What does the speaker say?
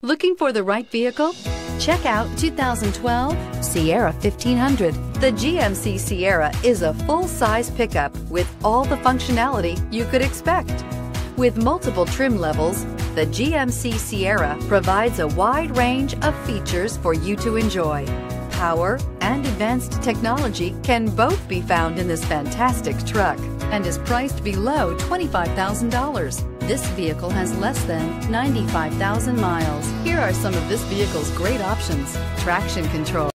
Looking for the right vehicle? Check out 2012 Sierra 1500. The GMC Sierra is a full-size pickup with all the functionality you could expect. With multiple trim levels, the GMC Sierra provides a wide range of features for you to enjoy. Power and advanced technology can both be found in this fantastic truck and is priced below $25,000. This vehicle has less than 95,000 miles. Here are some of this vehicle's great options: traction control.